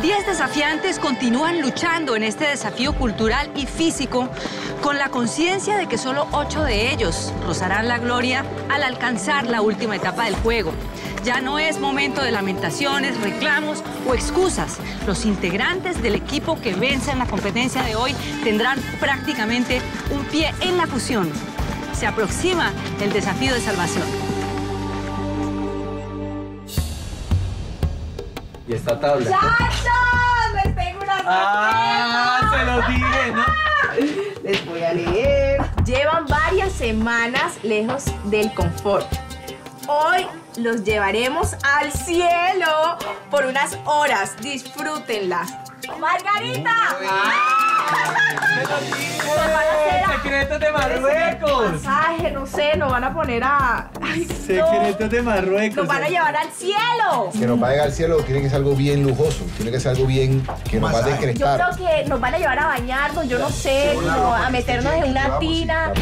10 desafiantes continúan luchando en este desafío cultural y físico con la conciencia de que solo 8 de ellos rozarán la gloria al alcanzar la última etapa del juego. Ya no es momento de lamentaciones, reclamos o excusas. Los integrantes del equipo que venza en la competencia de hoy tendrán prácticamente un pie en la fusión. Se aproxima el desafío de salvación. Y esta tabla. ¡Chacho! ¡Les tengo una sorpresa! ¡Ah! ¡Se los dije, ¿no? Les voy a leer. Llevan varias semanas lejos del confort. Hoy los llevaremos al cielo por unas horas. Disfrútenla. ¡Margarita! ¡Secretos de Marruecos! Pasaje, no sé, nos van a poner a... Ay, secretos no. De Marruecos. Nos van a llevar al cielo. Que nos vayan al cielo tiene que ser algo bien lujoso. Tiene que ser algo bien que nos va a descrestar. Yo creo que nos van a llevar a bañarnos, yo no sé, como a meternos en una tina.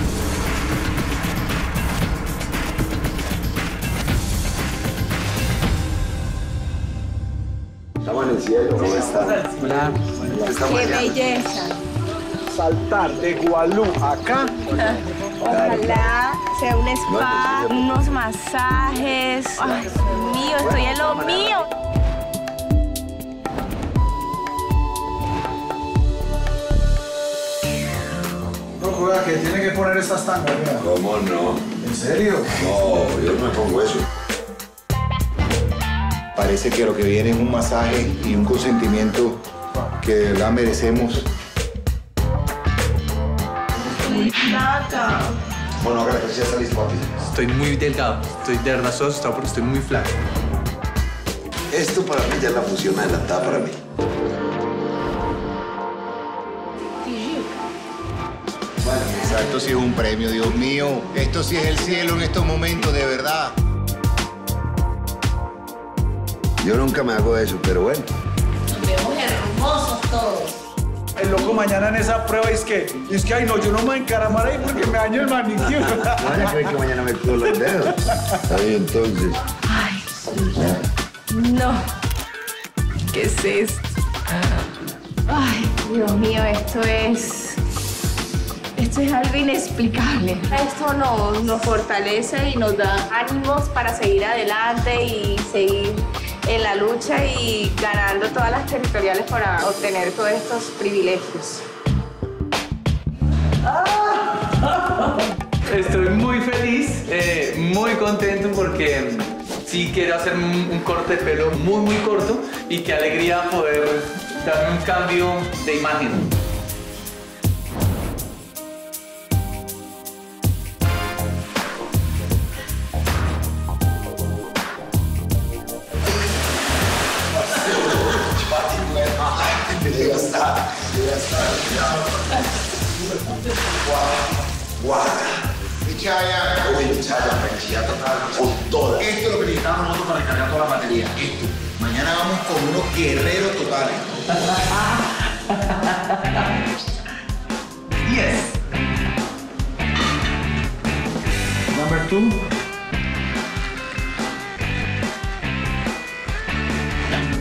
Estamos en el cielo, ¿cómo están? Hola. ¡Qué belleza! Saltar de Gualú acá. Ojalá sea un spa, unos masajes. Ay, Dios mío, estoy en lo mío. Procura que tiene que poner estas tangas. ¿Cómo no? ¿En serio? No, yo no me pongo eso. Parece que lo que viene es un masaje y un consentimiento que de verdad merecemos. Muy flaca. Bueno, gracias, ya salís, papi. Estoy muy delgado, estoy de verdad asustado porque estoy muy flaco. Esto para mí ya es la fusión adelantada para mí. Bueno, esto sí es un premio, Dios mío. Esto sí es el cielo en estos momentos, de verdad. Yo nunca me hago eso, pero bueno. Nos vemos hermosos todos. El loco mañana en esa prueba es que ay no, yo no me voy a encaramar ahí porque me daño el manicure. Van a creer que mañana me colo el dedo. Ahí entonces. Ay, no. ¿Qué es esto? Ay, Dios mío, esto es algo inexplicable. Esto nos fortalece y nos da ánimos para seguir adelante y seguir en la lucha y ganando todas las territoriales para obtener todos estos privilegios. Estoy muy feliz, muy contento porque sí quiero hacer un corte de pelo muy, muy corto y qué alegría poder darme un cambio de imagen. Esto es lo que necesitamos nosotros para descargar toda la batería. Esto. Mañana vamos con unos guerreros totales. 10. Number 2.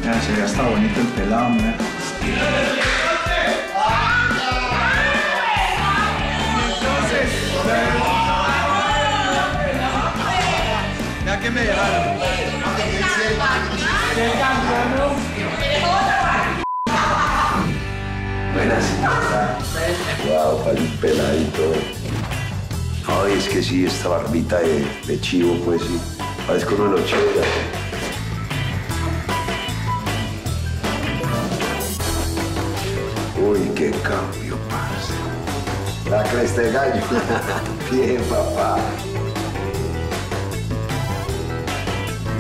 Ya se ve hasta bonito el pelado, mira. Ya que me llevaron. Buenas. Wow, para el peladito. Ay, es que sí, esta barbita de chivo, pues sí. Parezco uno de los chivos. Uy, qué cambio, parce. La cresta de gallo. Bien, papá.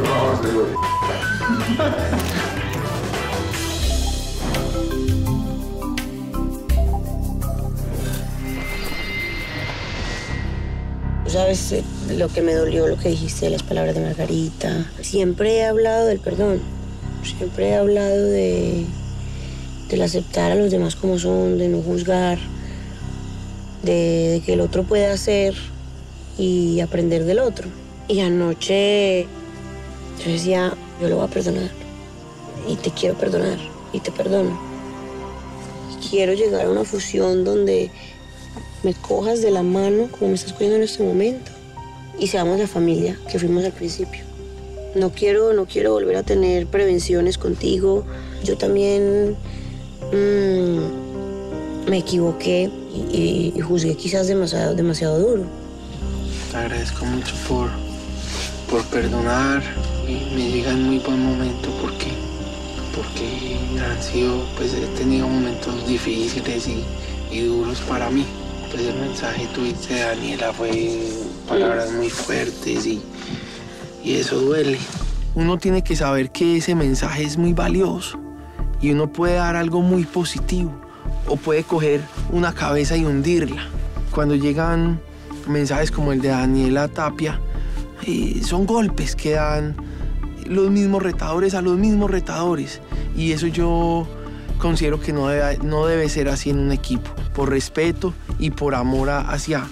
No, seguro. ¿Sabes lo que me dolió, lo que dijiste, las palabras de Margarita? Siempre he hablado del perdón. Siempre he hablado del aceptar a los demás como son, de no juzgar, de que el otro pueda hacer y aprender del otro. Y anoche yo decía, yo lo voy a perdonar y te quiero perdonar. y te perdono. Quiero llegar a una fusión donde me cojas de la mano, como me estás cogiendo en este momento, y seamos la familia que fuimos al principio. No quiero volver a tener prevenciones contigo. Yo también me equivoqué y juzgué quizás demasiado duro. Te agradezco mucho por perdonar. Y me llega en muy buen momento porque han sido, pues he tenido momentos difíciles y duros para mí. Pues el mensaje que tuviste de Daniela fue palabras muy fuertes y eso duele. Uno tiene que saber que ese mensaje es muy valioso y uno puede dar algo muy positivo o puede coger una cabeza y hundirla. Cuando llegan mensajes como el de Daniela Tapia, son golpes que dan los mismos retadores a los mismos retadores, y eso yo considero que no debe ser así en un equipo, por respeto y por amor hacia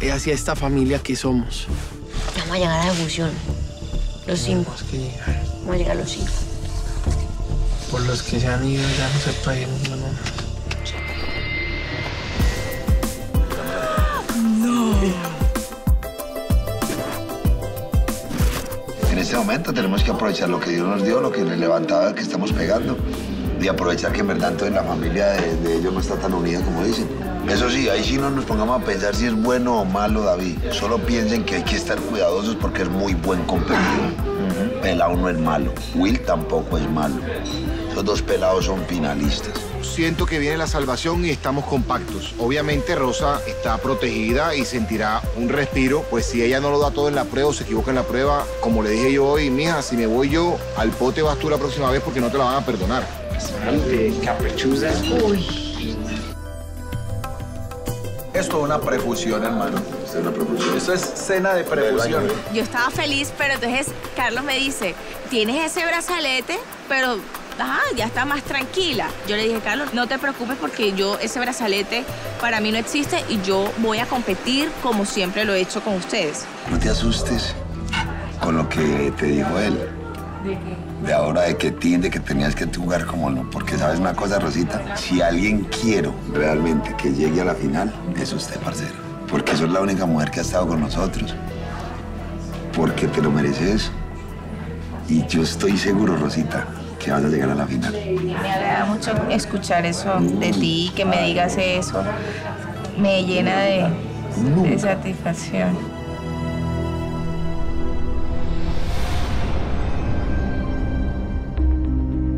esta familia que somos. Vamos a llegar a la fusión, los cinco. Vamos a llegar los cinco. Por los que se han ido ya no se puede ir uno nomás. No. En este momento tenemos que aprovechar lo que Dios nos dio, lo que nos levantaba, que estamos pegando. Y aprovechar que en verdad toda la familia de ellos no está tan unida como dicen. Eso sí, ahí sí no nos pongamos a pensar si es bueno o malo, David. Solo piensen que hay que estar cuidadosos porque es muy buen competidor. Pelao no es malo. Will tampoco es malo. Esos dos pelados son finalistas. Siento que viene la salvación y estamos compactos. Obviamente Rosa está protegida y sentirá un respiro, pues si ella no lo da todo en la prueba o se equivoca en la prueba, como le dije yo hoy, mija, si me voy yo, al pote vas tú la próxima vez porque no te la van a perdonar. Caprichuda. Uy. Esto es una prefusión, hermano. Esto es una prefusión. Esto es cena de prefusión. Yo estaba feliz, pero entonces Carlos me dice, tienes ese brazalete, pero ya está más tranquila. Yo le dije, Carlos, no te preocupes porque yo ese brazalete para mí no existe y yo voy a competir como siempre lo he hecho con ustedes. No te asustes con lo que te dijo él. ¿De qué? De ahora, de que tiende que tenías que jugar como no. Porque, ¿sabes una cosa, Rosita? Si alguien quiero realmente que llegue a la final, es usted, parcero. Porque sos la única mujer que ha estado con nosotros. Porque te lo mereces. Y yo estoy seguro, Rosita, que vas a llegar a la final. Me agrada mucho escuchar eso de ti, que me digas eso. Me llena de satisfacción.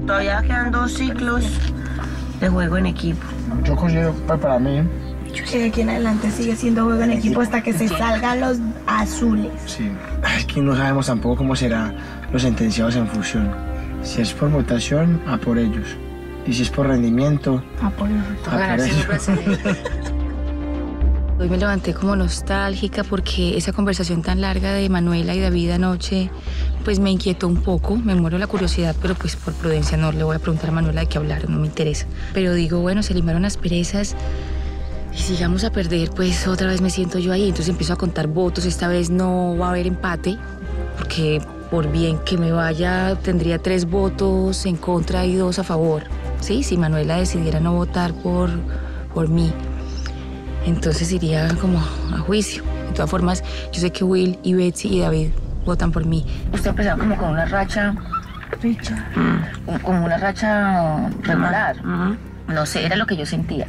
Todavía quedan 2 ciclos de juego en equipo. Yo considero que para mí... que aquí en adelante sigue siendo juego en equipo hasta que se salgan los azules. Sí. Es que no sabemos tampoco cómo serán los sentenciados en fusión. Si es por votación, a por ellos. Y si es por rendimiento, a por ellos. Hoy me levanté como nostálgica porque esa conversación tan larga de Manuela y David anoche pues me inquietó un poco, me muero la curiosidad, pero pues por prudencia no le voy a preguntar a Manuela de qué hablaron, no me interesa. Pero digo, bueno, se limaron las perezas y si llegamos a perder, pues otra vez me siento yo ahí. Entonces empiezo a contar votos, esta vez no va a haber empate, porque por bien que me vaya tendría 3 votos en contra y 2 a favor. ¿Sí? Si Manuela decidiera no votar por mí, entonces iría como a juicio. De todas formas, yo sé que Will y Betsy y David votan por mí. Usted empezaba como con una racha... como una racha regular. No sé, era lo que yo sentía.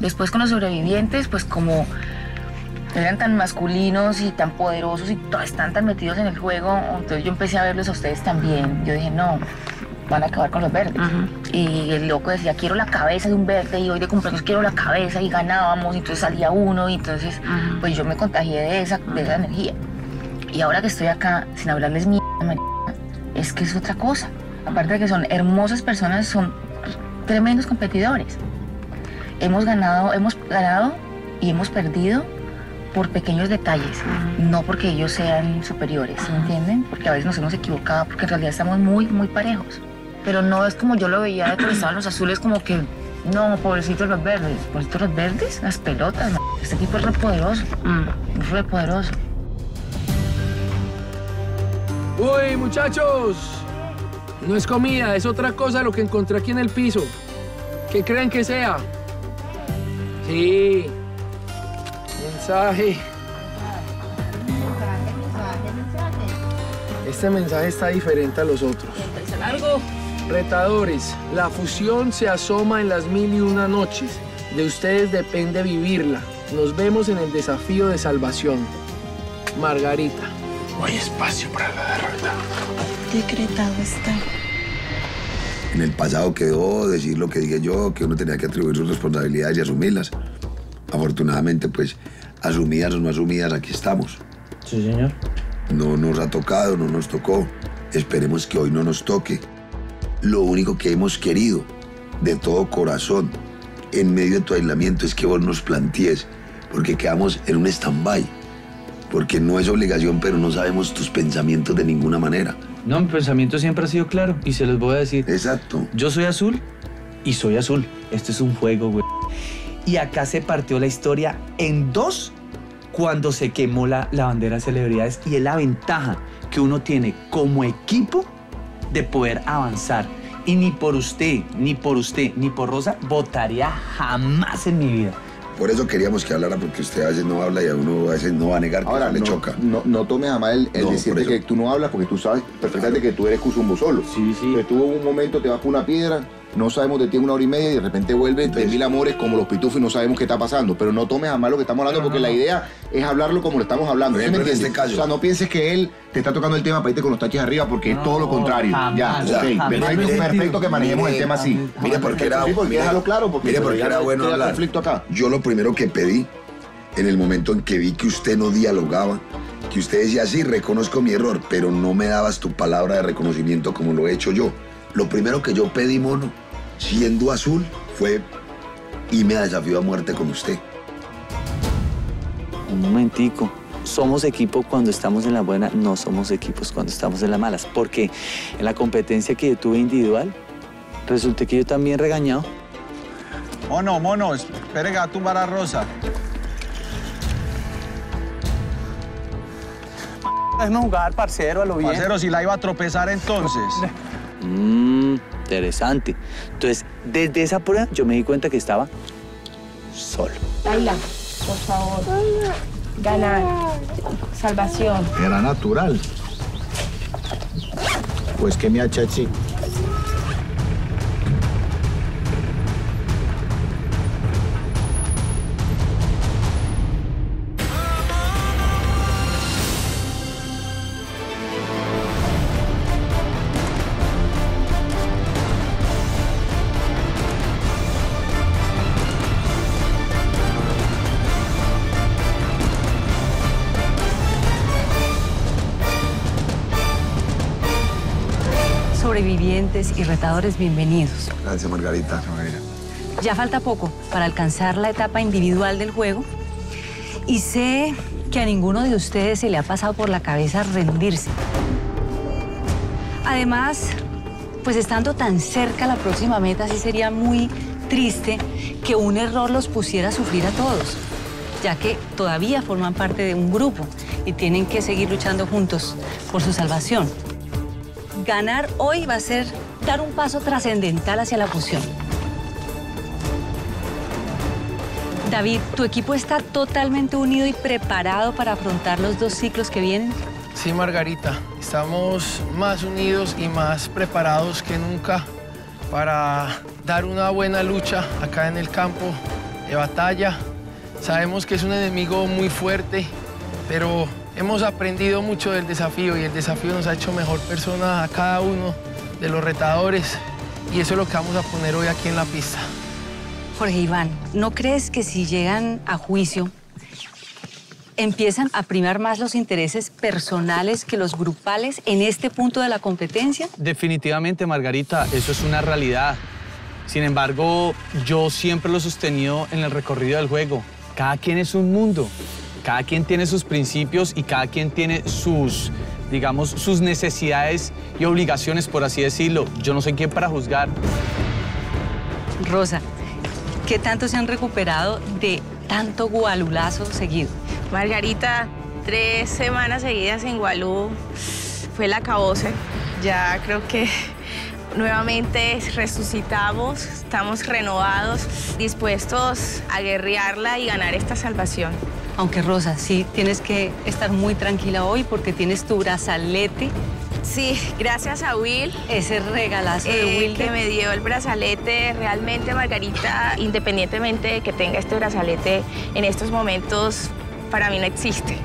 Después con los sobrevivientes, pues como... eran tan masculinos y tan poderosos y están tan metidos en el juego, entonces yo empecé a verlos a ustedes también. Yo dije, no, van a acabar con los verdes. Y el loco decía, quiero la cabeza de un verde, y hoy de cumpleaños quiero la cabeza, y ganábamos, y entonces salía uno, y entonces pues yo me contagié de esa energía. Y ahora que estoy acá, sin hablarles es que es otra cosa. Aparte de que son hermosas personas, son tremendos competidores. Hemos ganado y hemos perdido por pequeños detalles, no porque ellos sean superiores, ¿sí entienden? Porque a veces nos hemos equivocado, porque en realidad estamos muy, muy parejos. Pero no es como yo lo veía de que estaban los azules, como que, no, pobrecitos los verdes. ¿Pobrecitos los verdes? Las pelotas, este equipo es re poderoso, es re poderoso. ¡Uy, muchachos! No es comida, es otra cosa lo que encontré aquí en el piso. ¿Qué creen que sea? Sí. Mensaje. Este mensaje está diferente a los otros. ¿Algo? Retadores, la fusión se asoma en las 1001 noches. De ustedes depende vivirla. Nos vemos en el desafío de salvación. Margarita. No hay espacio para la derrota. Decretado está. En el pasado quedó decir lo que dije yo, que uno tenía que atribuir sus responsabilidades y asumirlas. Afortunadamente, pues, asumidas o no asumidas, aquí estamos. Sí, señor. No nos ha tocado, no nos tocó. Esperemos que hoy no nos toque. Lo único que hemos querido, de todo corazón, en medio de tu aislamiento, es que vos nos plantees, porque quedamos en un stand-by, porque no es obligación, pero no sabemos tus pensamientos de ninguna manera. No, mi pensamiento siempre ha sido claro, y se los voy a decir. Exacto. Yo soy azul, y soy azul. Esto es un juego, güey. Y acá se partió la historia en dos cuando se quemó la bandera de celebridades, y es la ventaja que uno tiene como equipo de poder avanzar. Y ni por usted, ni por usted, ni por Rosa, votaría jamás en mi vida. Por eso queríamos que hablara, porque usted a veces no habla y a uno a veces no va a negar que ahora no, le choca. No tomes a mal el decirte que tú no hablas, porque tú sabes perfectamente que tú eres cuzumbo solo. Sí, sí. Pero tú en un momento te vas por una piedra, no sabemos de ti una hora y media y de repente vuelves de mil amores como los pitufos y no sabemos qué está pasando. Pero no tomes a mal lo que estamos hablando, porque la idea es hablarlo como lo estamos hablando. ¿Sí me entiendes? En este caso. O sea, no pienses que él te está tocando el tema para irte con los taches arriba, porque es todo lo contrario. Jamás, ya, okay. Perfecto que manejemos el tema así. Mira, porque era bueno hablar. Conflicto acá. Yo lo primero que pedí, en el momento en que vi que usted no dialogaba, que usted decía, sí, reconozco mi error, pero no me dabas tu palabra de reconocimiento como lo he hecho yo. Lo primero que yo pedí, mono, siendo azul, fue irme a desafío a muerte con usted. Un momentico. Somos equipo cuando estamos en la buena, no somos equipos cuando estamos en las malas. Porque en la competencia que yo tuve individual, resulté que yo también regañado. Mono, espere que va a tumbar a Rosa. Es no jugar, parcero, a lo bien. Parcero, si la iba a tropezar entonces. Interesante. Entonces, desde esa prueba yo me di cuenta que estaba solo. Laila, por favor. Ganar. Salvación. Era natural. Pues que me achachi. Sobrevivientes y retadores, bienvenidos. Gracias, Margarita. Ya falta poco para alcanzar la etapa individual del juego y sé que a ninguno de ustedes se le ha pasado por la cabeza rendirse. Además, pues estando tan cerca la próxima meta, sí sería muy triste que un error los pusiera a sufrir a todos, ya que todavía forman parte de un grupo y tienen que seguir luchando juntos por su salvación. Ganar hoy va a ser dar un paso trascendental hacia la fusión. David, ¿tu equipo está totalmente unido y preparado para afrontar los dos ciclos que vienen? Sí, Margarita. Estamos más unidos y más preparados que nunca para dar una buena lucha acá en el campo de batalla. Sabemos que es un enemigo muy fuerte, pero hemos aprendido mucho del desafío y el desafío nos ha hecho mejor personas a cada uno de los retadores y eso es lo que vamos a poner hoy aquí en la pista. Jorge Iván, ¿no crees que si llegan a juicio empiezan a primar más los intereses personales que los grupales en este punto de la competencia? Definitivamente, Margarita, eso es una realidad. Sin embargo, yo siempre lo he sostenido en el recorrido del juego. Cada quien es un mundo. Cada quien tiene sus principios y cada quien tiene sus, digamos, sus necesidades y obligaciones, por así decirlo. Yo no soy quien para juzgar. Rosa, ¿qué tanto se han recuperado de tanto gualulazo seguido? Margarita, 3 semanas seguidas en gualú fue la acabose. Ya creo que Nuevamente resucitamos, estamos renovados, dispuestos a guerrearla y ganar esta salvación. Aunque, Rosa, sí tienes que estar muy tranquila hoy porque tienes tu brazalete. Sí, gracias a Will. Ese regalazo de Will que me dio el brazalete. Realmente, Margarita, independientemente de que tenga este brazalete, en estos momentos para mí no existe.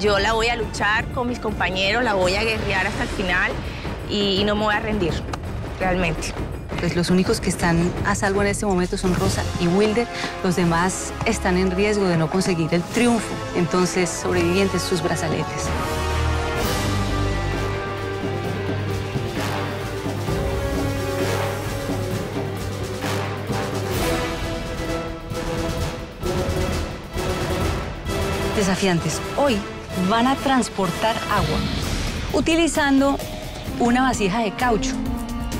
Yo la voy a luchar con mis compañeros, la voy a guerrear hasta el final y no me voy a rendir, realmente. Pues los únicos que están a salvo en este momento son Rosa y Wilder. Los demás están en riesgo de no conseguir el triunfo. Entonces, sobrevivientes, sus brazaletes. Desafiantes, hoy van a transportar agua utilizando una vasija de caucho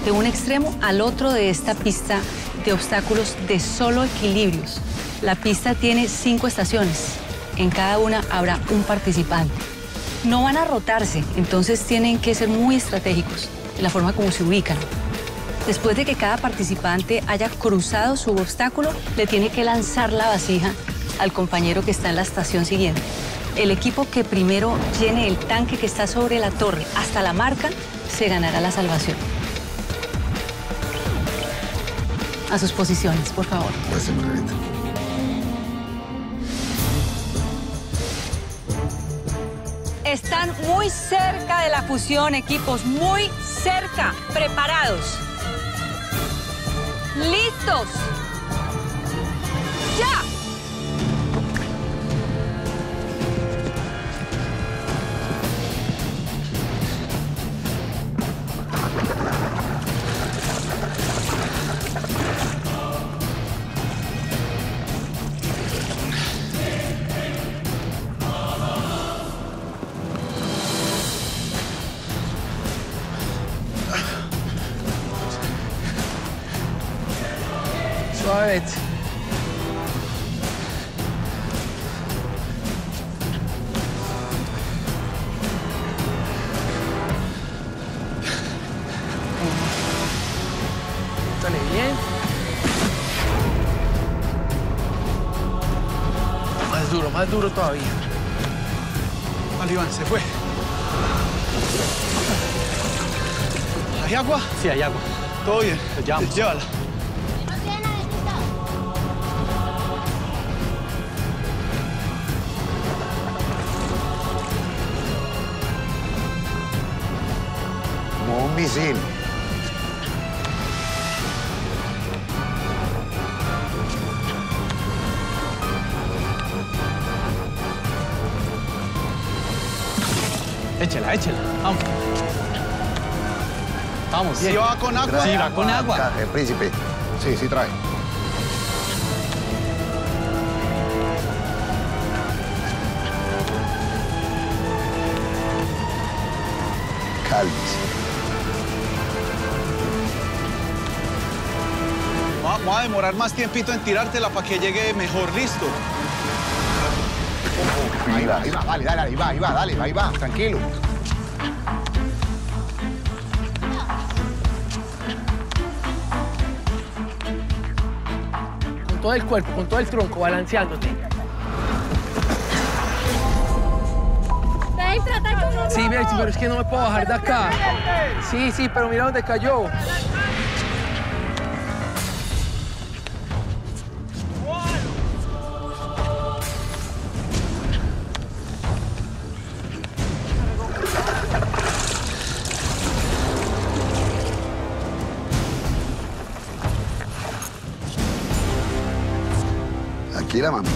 de un extremo al otro de esta pista de obstáculos de solo equilibrios. La pista tiene 5 estaciones. En cada una habrá un participante. No van a rotarse, entonces tienen que ser muy estratégicos en la forma como se ubican. Después de que cada participante haya cruzado su obstáculo, le tiene que lanzar la vasija al compañero que está en la estación siguiente. El equipo que primero llene el tanque que está sobre la torre hasta la marca se ganará la salvación. A sus posiciones, por favor. Gracias, Margarita. Están muy cerca de la fusión, equipos, muy cerca. Preparados. Listos. ¡Ya! Más duro todavía. Vale, Iván, se fue. ¿Hay agua? Sí, hay agua. Todo bien. Llévala. Como un misil. Échela, échela. Vamos. Vamos. ¿Sí va con agua? Sí, va con agua. El príncipe. Sí, sí trae. Cálmese. Vamos a demorar más tiempito en tirártela para que llegue mejor listo. Ahí va, vale, dale, ahí va, tranquilo. Con todo el cuerpo, con todo el tronco, balanceándote. Debes tratar como un... Sí, Betsy, pero es que no me puedo bajar de acá. Sí, pero mira dónde cayó. Mira, mami.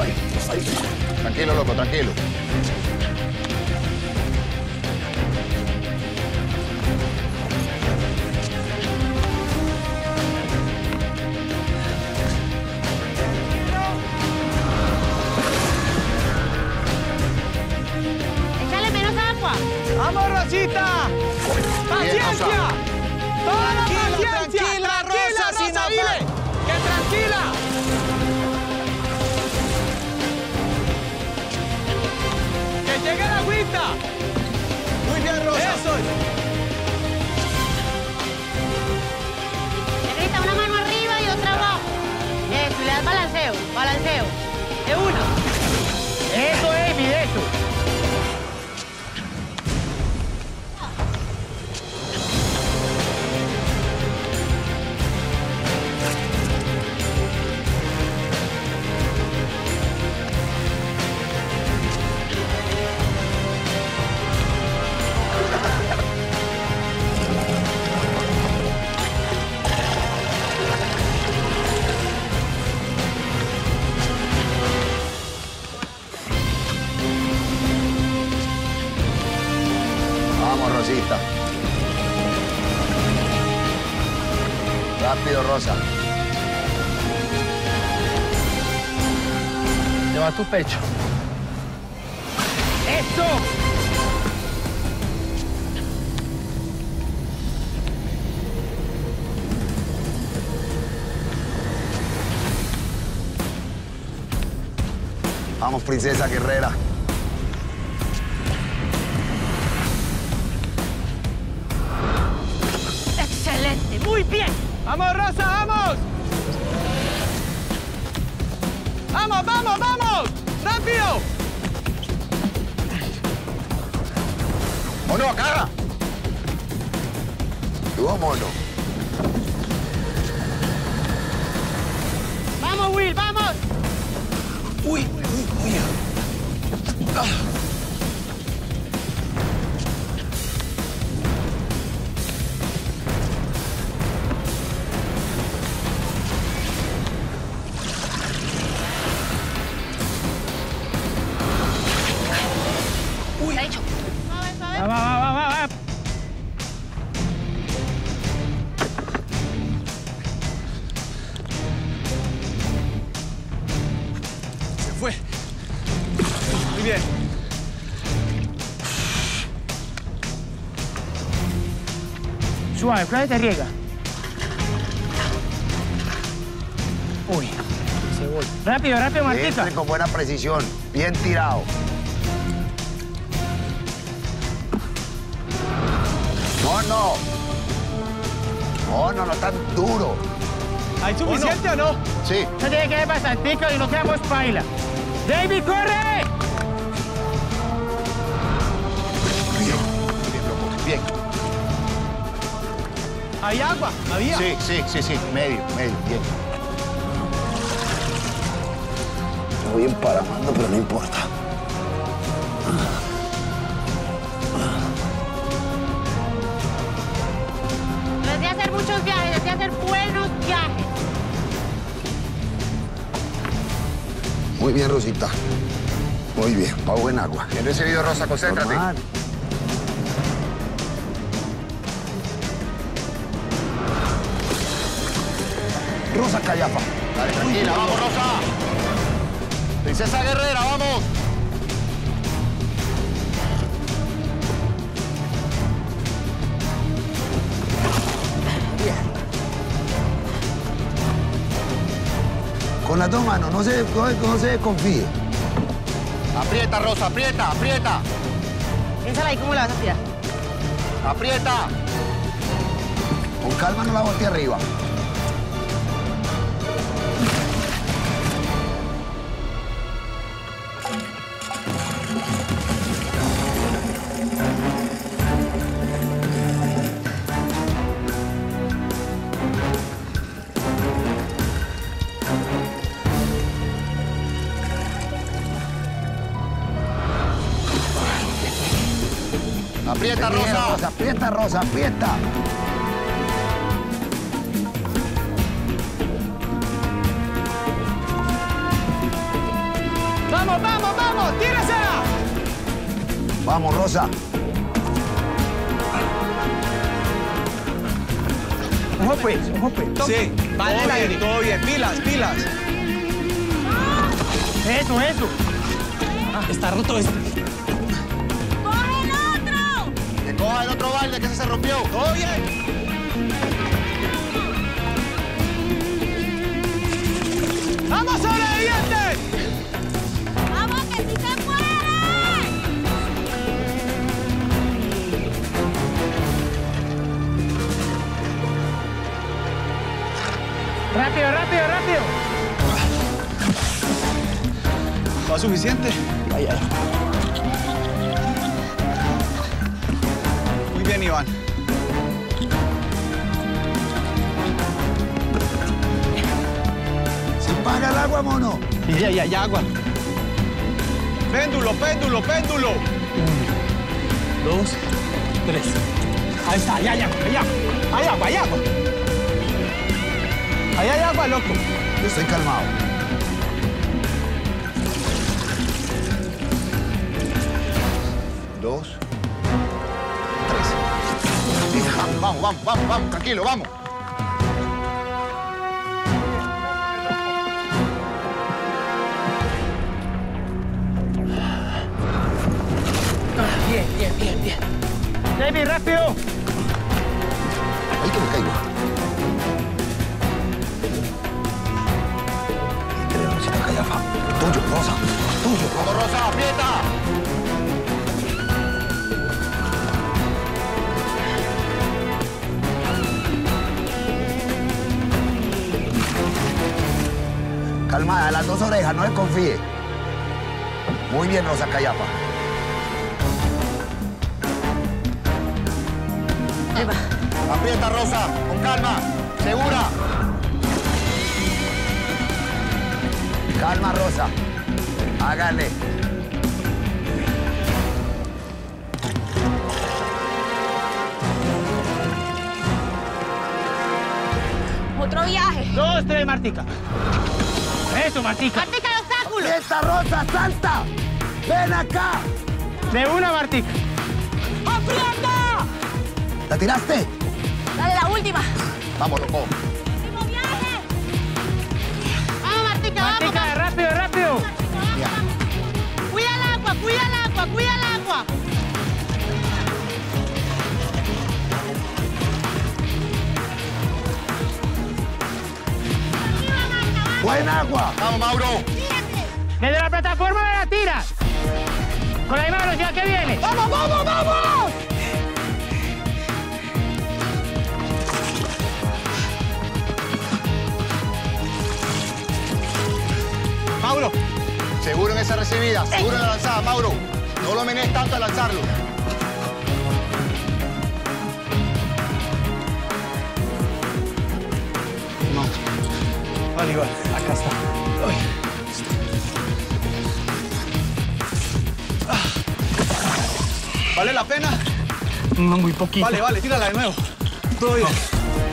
Ay. Tranquilo, loco, tranquilo. Échale menos agua. ¡Vamos, Rosita! ¡Paciencia! ¡Toda la paciencia! ¡Que llegue la agüita! Rosita. Rápido, Rosa. Lleva tu pecho. ¡Eso! Vamos, princesa guerrera. ¡Excelente! ¡Muy bien! ¡Vamos, Rosa, vamos! ¡Vamos, vamos, vamos! ¡Rápido! ¡Mono, acá! ¡Tú, mono! ¡Vamos, Will, vamos! ¡Uy, uy, uy! Ah. Suave, Flavia, te riega. Uy, se voy. Rápido, rápido, Martita. Con buena precisión, bien tirado. ¡Mono! ¡Mono, no tan duro! ¿Hay suficiente o no? Sí. Se tiene que ver bastante y no quedamos paila. ¡David, corre! ¿Hay agua? ¿Había? Sí, sí, sí, sí. Medio, medio, bien. Me voy emparamando, pero no importa. No es de hacer muchos viajes, es de hacer buenos viajes. Muy bien, Rosita. Muy bien, va buen agua. Bien recibido, Rosa, concéntrate. Normal. Rosa Caiafa. Dale, tranquila, vamos, Rosa. Princesa guerrera, vamos. Bien. Con las dos manos, no se desconfíe. Aprieta, Rosa, aprieta, aprieta. Piénsala ahí, ¿cómo la vas a tirar? Aprieta. Con calma, no la bote arriba. Aprieta, Rosa. Aprieta, Rosa, aprieta. ¡Vamos, vamos, vamos! ¡Tírasela! ¡Vamos, Rosa! ¡Ojo, pues! ¡Ojo, pues! Sí, vale, todo bien, pilas, pilas. ¡Eso, eso! Ah, está roto esto. ¡Coja el otro balde que se rompió! ¡Todo bien! ¡Vamos, sobrevivientes! ¡Vamos, que sí se puede! ¡Rápido, rápido, rápido! ¿Va suficiente? Vaya. Bien, Iván. ¡Se paga el agua, mono! Ya, agua. Péndulo, péndulo, péndulo. 1, 2, 3. Ahí está, ya, ya. Hay agua, hay agua. Ahí hay agua, loco. Yo estoy calmado. Dos. 3. Vamos, tranquilo, vamos. Bien. David, rápido. Ahí que me caigo. Entre la Rosita Caiafa. Tuyo, Rosa. Tuyo. Vamos, Rosa, aprieta. Calmada, las dos orejas, no desconfíe. Muy bien, Rosa Caiafa. Ahí va. Aprieta, Rosa, con calma, segura. Calma, Rosa. Hágale. Otro viaje. 2, 3, Martica. Eso, Martica. Martica, el obstáculo. ¡Esta, Rosa, salta! ¡Ven acá! De una, Martica. ¡Aprieta! ¿La tiraste? Dale, la última. Vamos, loco. ¡Último viaje! ¡Vamos, Martica, vamos! Martica, rápido. Martica, vamos. Cuida el agua. ¡Buen agua! ¡Vamos, Mauro! ¡Tírate! ¡Desde la plataforma de la tira! ¡Con la misma velocidad que viene! ¡Vamos! ¡Mauro! Seguro en esa recibida, seguro en la lanzada, Mauro. No lo menees tanto al lanzarlo. Vale, igual, acá está. Uy. ¿Vale la pena? No, muy poquito. Vale, tírala de nuevo. Todo bien. No.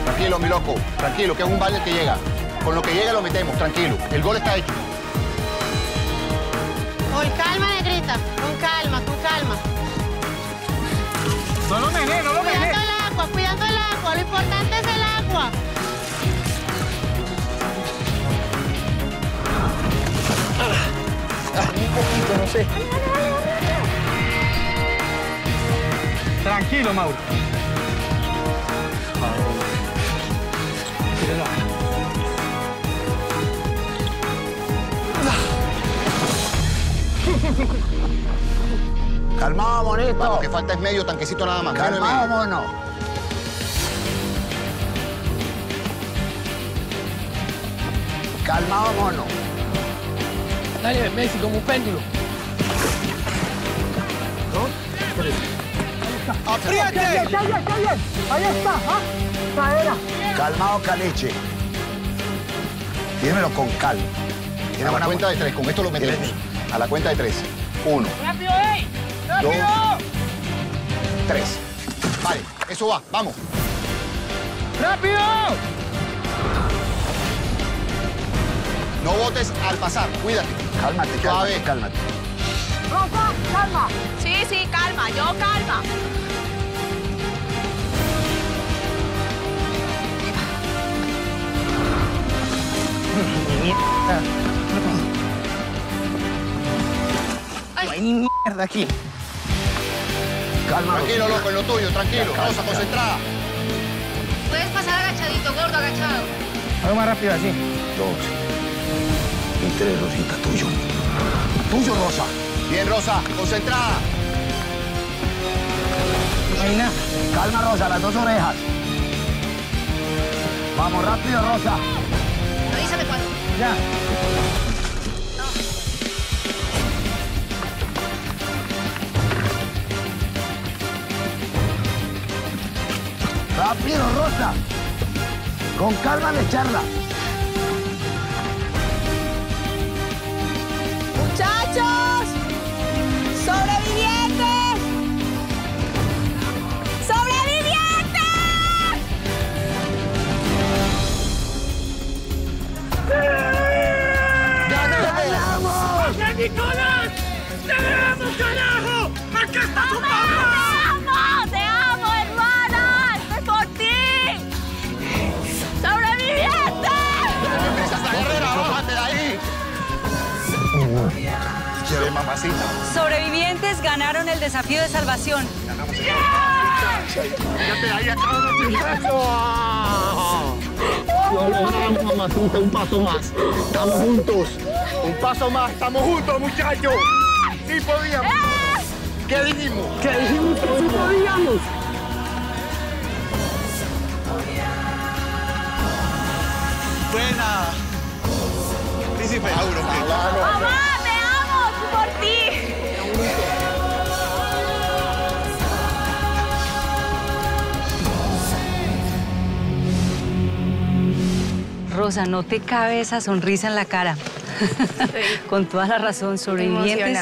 Tranquilo, mi loco. Tranquilo, que es un balde que llega. Con lo que llega lo metemos, tranquilo. El gol está hecho. Con calma, negrita. Con calma. No lo mené. Cuidando el agua. Lo importante es el agua. Un poquito, no sé. Tranquilo, Mauro. Calmado, bonito. Vamos, que falta es medio tanquecito nada más. Calmado, mono. Calmado, mono. Dale, Messi, como un péndulo. ¿No? ¡Apriete! ¡Está bien! ¡Ahí está! ¿Ah? ¡Cadera! Calmado, Caleche. Tírenmelo con calma. A la cuenta de 3, con esto lo metemos. A la cuenta de 3. 1. ¡Rápido, ey! ¡Rápido! 2, 3. Vale, eso va. Vamos. ¡Rápido! No botes al pasar. Cuídate. Cálmate. Rosa, calma. Sí, calma. Yo, calma. No hay ni mierda aquí. Calma. Tranquilo, loco, en lo tuyo, tranquilo. Rosa, concentrada. Puedes pasar agachadito, gordo, agachado. Algo más rápido, así. 2. Tres, Rosita, tuyo. Tuyo, Rosa. Bien, Rosa, concentrada. Reina. Calma, Rosa, las dos orejas. Vamos, rápido, Rosa. Avísame cuando. Ya. No. Rápido, Rosa. Con calma de charla. ¡Muchachos! ¡Sobrevivientes! ¡Ganamos! ¡Oye, Nicolás! ¡Te amo, carajo! ¡Aquí está tu mamá! ¡Te amo, hermana! ¡Esto es desafío de salvación. Lo logramos, mamacita, un paso más. Estamos juntos. Un paso más, estamos juntos, muchachos. Sí podíamos. ¿Qué dijimos? ¿Qué dijimos? Que sí podíamos. Buena. Príncipe Mauro. Mamá, te amo por ti. Rosa, no te cabe esa sonrisa en la cara. Sí. Con toda la razón, sobrevivientes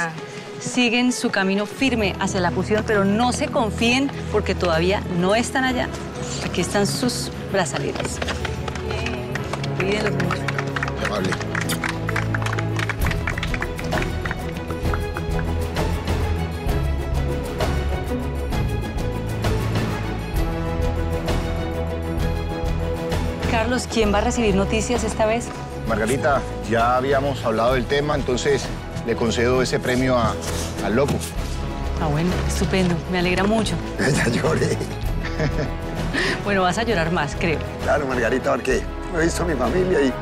siguen su camino firme hacia la fusión, pero no se confíen porque todavía no están allá. Aquí están sus brazaletes. Cuídenlos mucho. Amable. Carlos, ¿quién va a recibir noticias esta vez? Margarita, ya habíamos hablado del tema, entonces le concedo ese premio al loco. Ah, bueno, estupendo. Me alegra mucho. Ya lloré. Bueno, vas a llorar más, creo. Claro, Margarita, porque lo hizo mi familia y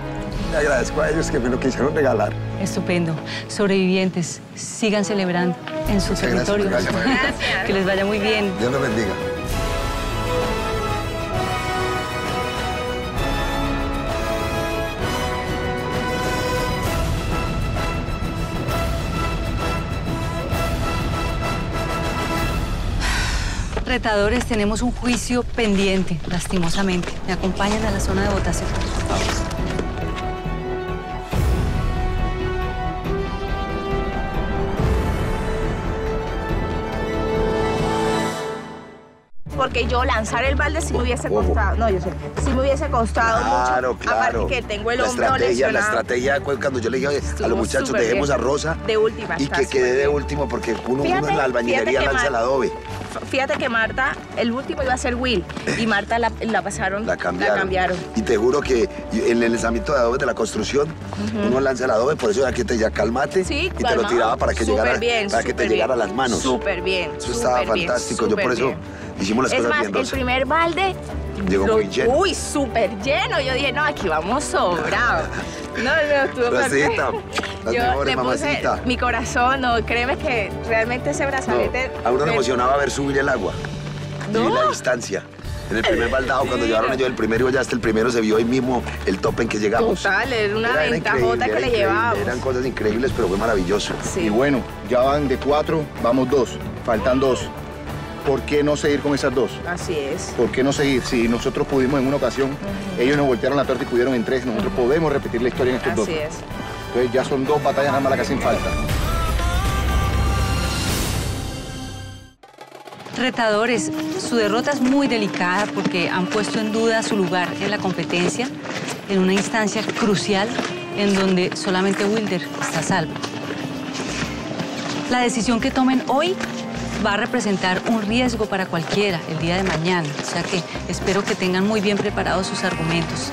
le agradezco a ellos que me lo quisieron regalar. Estupendo. Sobrevivientes, sigan celebrando en su territorio. Gracias, Margarita. Gracias. Que les vaya muy bien. Dios los bendiga. Retadores, tenemos un juicio pendiente, lastimosamente. Me acompañan a la zona de votación. Vamos. Porque yo lanzar el balde si me hubiese costado. No, yo sé. Si me hubiese costado mucho. Claro. Aparte que tengo el hombro lesionado. La estrategia, cuando yo le dije a los muchachos, dejemos a Rosa. De última. Y que quede de último, porque uno en la albañilería lanza el adobe. Fíjate que Marta, el último iba a ser Will. Y Marta la pasaron. La cambiaron. Y te juro que en el examinamiento de adobe de la construcción, uno lanza el adobe, por eso aquí te ya calmate. Sí, y te lo tiraba para que llegara a las manos. Súper bien. Eso estaba fantástico. Yo por eso hicimos las cosas bien. Es más, el primer balde llegó muy lleno. Uy, súper lleno. Yo dije, no, aquí vamos sobrado. No, estuvo perfecto. Yo le puse mi corazón, no, créeme que realmente ese brazalete... No, a uno le emocionaba ver subir el agua, ¿no? Y la distancia. En el primer baldado, cuando llevaron ellos el primero y hasta el primero se vio ahí mismo el tope en que llegamos. Total, era una ventajota que le llevábamos. Eran cosas increíbles, pero fue maravilloso. Sí. Y bueno, ya van de 4, vamos 2, faltan 2. ¿Por qué no seguir con esas 2? Así es. ¿Por qué no seguir? Si nosotros pudimos en una ocasión, ellos nos voltearon la torta y pudieron en 3, nosotros podemos repetir la historia en estos 2. Así es. Entonces ya son 2 batallas nada más las que hacen falta. Retadores, su derrota es muy delicada porque han puesto en duda su lugar en la competencia en una instancia crucial en donde solamente Wilder está salvo. La decisión que tomen hoy va a representar un riesgo para cualquiera el día de mañana. O sea que espero que tengan muy bien preparados sus argumentos.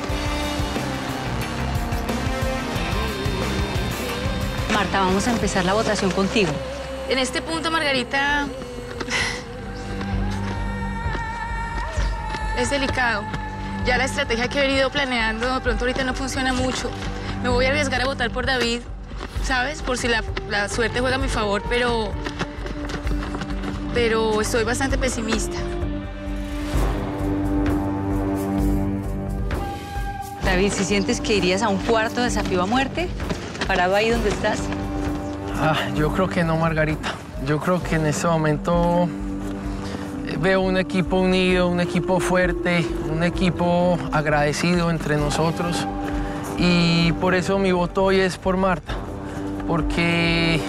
Marta, vamos a empezar la votación contigo. En este punto, Margarita, es delicado. Ya la estrategia que he venido planeando, de pronto ahorita no funciona mucho. Me voy a arriesgar a votar por David, ¿sabes? Por si la suerte juega a mi favor, pero estoy bastante pesimista. David, si sientes que irías a un cuarto desafío a muerte... ¿Parado ahí donde estás? Yo creo que no, Margarita. Yo creo que en este momento veo un equipo unido, un equipo fuerte, un equipo agradecido entre nosotros. Y por eso mi voto hoy es por Marta. Porque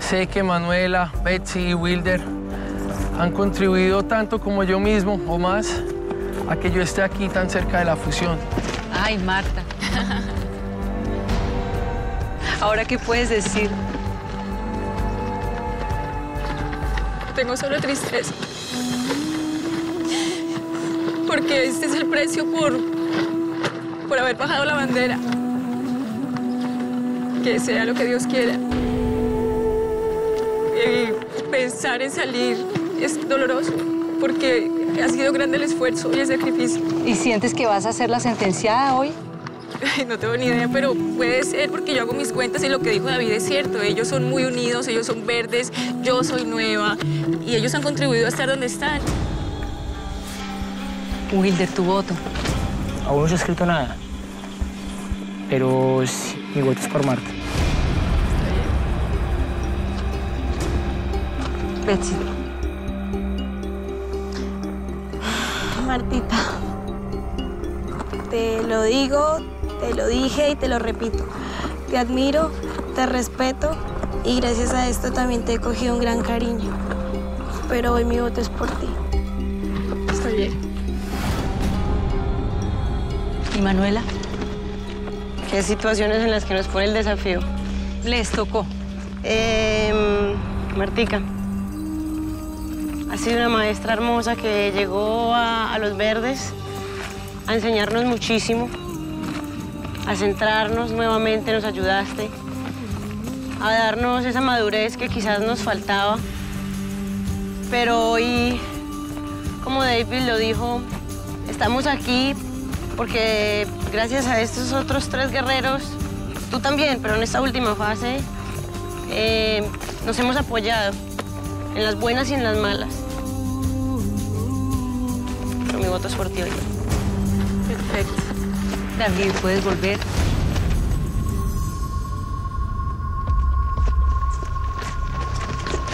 sé que Manuela, Betsy y Wilder han contribuido tanto como yo mismo o más a que yo esté aquí tan cerca de la fusión. Ay, Marta. ¿Ahora qué puedes decir? Tengo solo tristeza. Porque este es el precio por haber bajado la bandera. Que sea lo que Dios quiera. pensar en salir es doloroso, porque ha sido grande el esfuerzo y el sacrificio. ¿Y sientes que vas a ser la sentenciada hoy? Ay, no tengo ni idea, pero puede ser, porque yo hago mis cuentas y lo que dijo David es cierto. Ellos son muy unidos, ellos son verdes, yo soy nueva, y ellos han contribuido a estar donde están. Wilder, tu voto. Aún no se ha escrito nada, pero sí, mi voto es por Marta. Betsy. Martita, te lo digo, te lo dije y te lo repito. Te admiro, te respeto y gracias a esto también te he cogido un gran cariño. Pero hoy mi voto es por ti. Está bien. ¿Y Manuela? ¿Qué situaciones en las que nos pone el desafío? Les tocó. Martica. Ha sido una maestra hermosa que llegó a los verdes a enseñarnos muchísimo, a centrarnos nuevamente, nos ayudaste, a darnos esa madurez que quizás nos faltaba. Pero hoy, como David lo dijo, estamos aquí porque gracias a estos otros tres guerreros, tú también, pero en esta última fase, nos hemos apoyado en las buenas y en las malas. Pero mi voto es por ti hoy. Perfecto. David, puedes volver.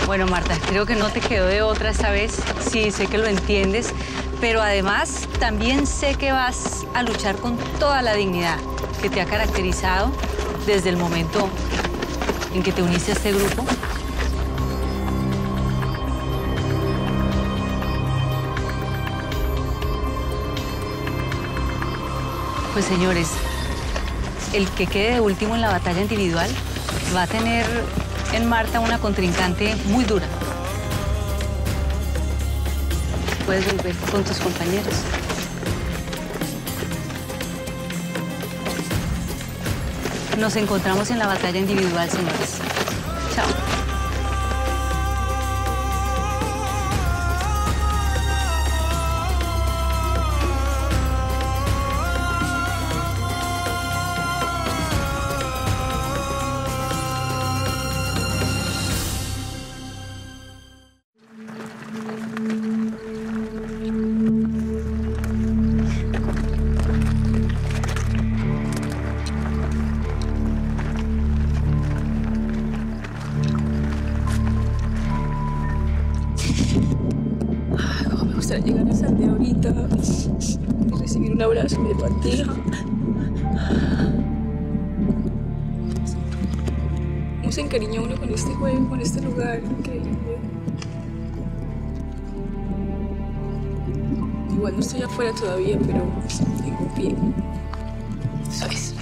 Bueno, Marta, creo que no te quedó de otra esta vez. Sí, sé que lo entiendes, pero además también sé que vas a luchar con toda la dignidad que te ha caracterizado desde el momento en que te uniste a este grupo. Pues, señores, el que quede de último en la batalla individual va a tener en Marta una contrincante muy dura. Puedes volver con tus compañeros. Nos encontramos en la batalla individual, señores. Chao. Igual no estoy afuera todavía, pero tengo un pie. Eso es.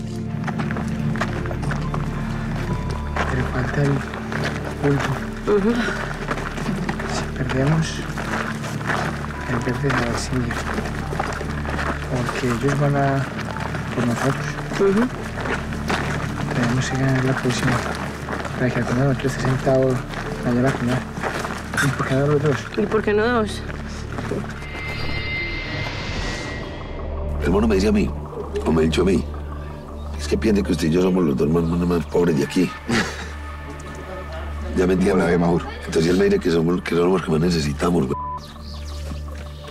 Pero falta el pulpo. Si perdemos, el verde la sigue. Porque ellos van a por nosotros. Tenemos que ganar la próxima. Para que al final nosotros esté sentado allá a la final. ¿Y por qué no los dos? ¿Y por qué no dos? El mono me dice a mí, o me ha dicho a mí, es que piensa que usted y yo somos los dos más pobres de aquí. Ya me entiendo. Entonces él me dice que somos los que más necesitamos.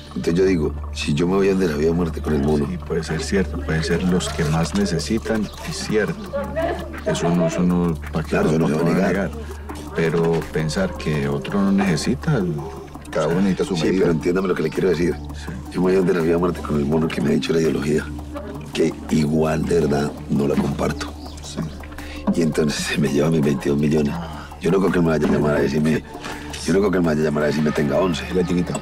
Entonces yo digo, si yo me voy a de la vida a muerte con el mono. Sí, puede ser cierto, pueden ser los que más necesitan, es cierto. Eso no claro, no se va a negar. Pero pensar que otro no necesita, cada uno necesita su medida. Sí, pero entiéndame lo que le quiero decir. Sí. Yo me voy a de la vida a muerte con el mono que me ha dicho la ideología, que igual de verdad no la comparto. Sí. Y entonces se me lleva mis 22 millones. Yo no creo que él me vaya a llamar a decirme, tenga 11. La tinita.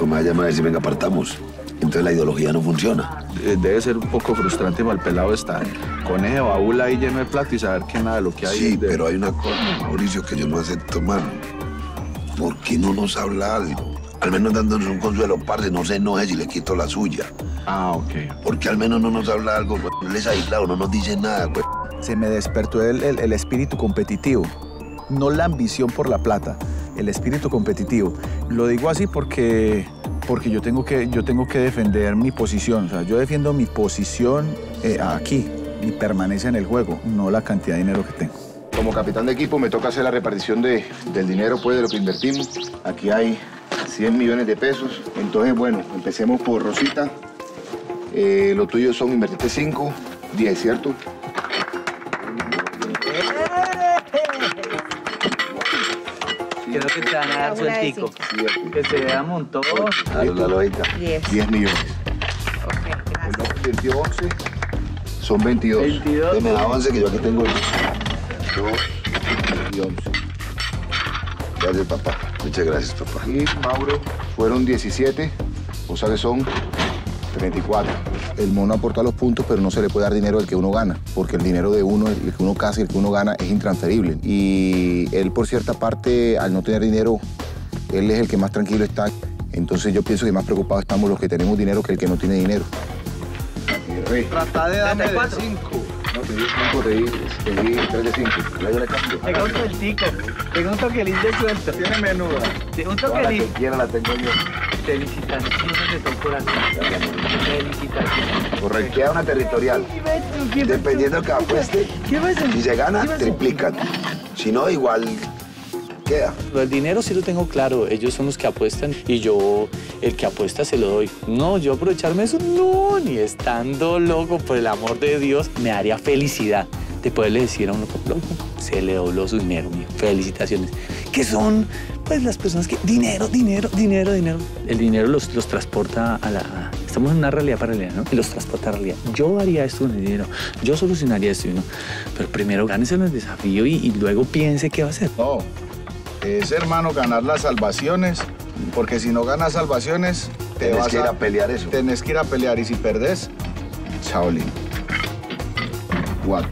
O me vaya a llamar a decir, venga, apartamos. Entonces la ideología no funciona. Debe ser un poco frustrante y mal pelado estar con ese baúl ahí lleno de plata y saber que nada de lo que hay. Sí, pero hay una cosa, Mauricio, que yo no acepto, hermano. ¿Por qué no nos habla algo? Al menos dándonos un consuelo, parce, no se enoje si le quito la suya. Ah, ok. Porque al menos no nos habla algo, güey. Él es aislado, no nos dice nada, güey. Se me despertó el espíritu competitivo, no la ambición por la plata, el espíritu competitivo. Lo digo así porque yo tengo que defender mi posición. O sea, yo defiendo mi posición aquí, mi permanencia en el juego, no la cantidad de dinero que tengo. Como capitán de equipo me toca hacer la repartición del dinero, pues, de lo que invertimos. Aquí hay 100 millones de pesos. Entonces, bueno, empecemos por Rosita. Lo tuyo son invertirte 5, 10, ¿cierto? Creo que te van a dar sueltico. Que se vea un montón. Ahí está, ahí está. 10 millones. Ok, gracias. 11 son 22. 22. Me da 11 que yo aquí tengo 2 y 11. Gracias, papá. Muchas gracias, papá. Y Mauro, fueron 17. O sea que son 34. El mono aporta los puntos, pero no se le puede dar dinero al que uno gana, porque el dinero de uno, el que uno casa y el que uno gana, es intransferible. Y él, por cierta parte, al no tener dinero, él es el que más tranquilo está. Entonces yo pienso que más preocupados estamos los que tenemos dinero que el que no tiene dinero. Trata de darme 5. No, te di 5, te di 3 de 5. Yo le cambio. Tengo un sueltico. Tengo un toquelín de suelta. Tiene menuda. Un toquelín. La que quiera la tengo yo. Felicitaciones de todo corazón. Felicitaciones. Correcto. Queda una territorial. Dependiendo de que apueste, si se gana, triplican. Si no, igual queda. El dinero sí lo tengo claro. Ellos son los que apuestan y yo, el que apuesta, se lo doy. No, yo aprovecharme eso, no, ni estando loco, por el amor de Dios, me daría felicidad de poderle decir a uno, loco, se le dobló su dinero, mío. Felicitaciones. Que son, pues, las personas que... Dinero. El dinero los transporta a la... Estamos en una realidad paralela, ¿no? Y los transporta a la realidad. Yo haría esto con el dinero. Yo solucionaría esto, ¿no? Pero primero gánese en el desafío y luego piense qué va a hacer. No, es, hermano, ganar las salvaciones, porque si no ganas salvaciones... Tenés que ir a pelear eso. Tenés que ir a pelear y si perdés, chaolín. What?